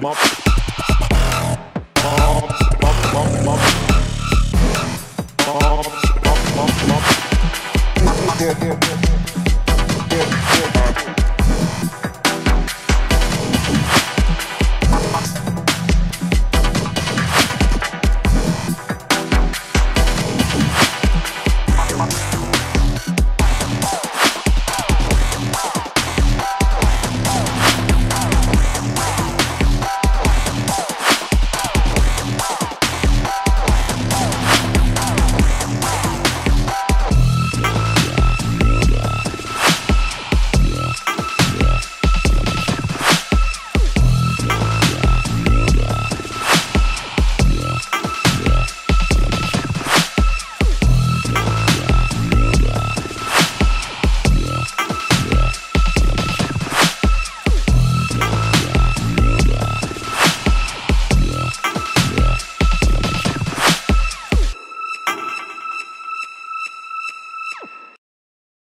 Mop.